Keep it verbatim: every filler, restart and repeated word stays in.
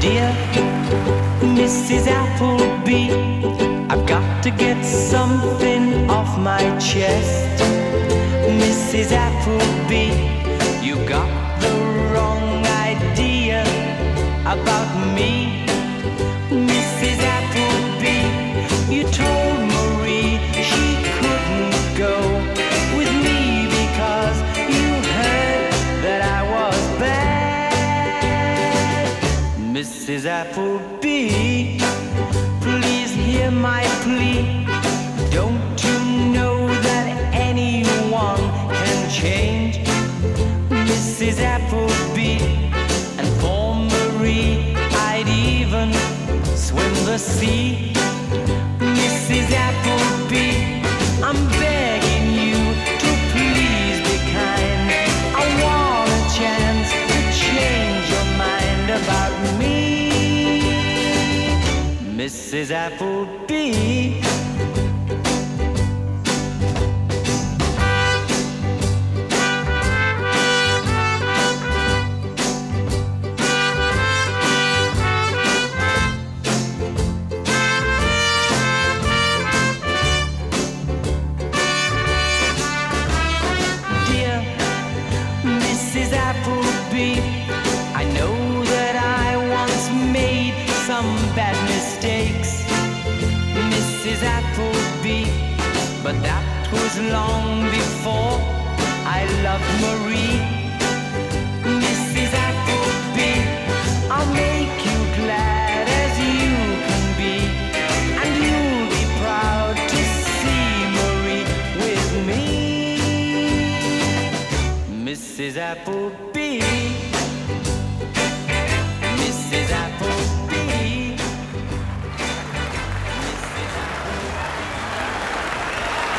Dear Missus Applebee, I've got to get something off my chest. Missus Applebee, you got the wrong idea about me. Missus Applebee, you told Marie she couldn't go with me because you heard that I was bad. Missus Applebee, please hear my plea. Don't you know that anyone can change? Missus Applebee, and for Marie I'd even swim the sea. Missus Applebee, I'm begging you to please be kind. I want a chance to change your mind about me. Missus Applebee. Missus Applebee, I know that I once made some bad mistakes, Missus Applebee, but that was long before I loved Marie. Missus Applebee, I'll make you glad as you can be, and you'll be proud to see Marie with me. Missus Applebee.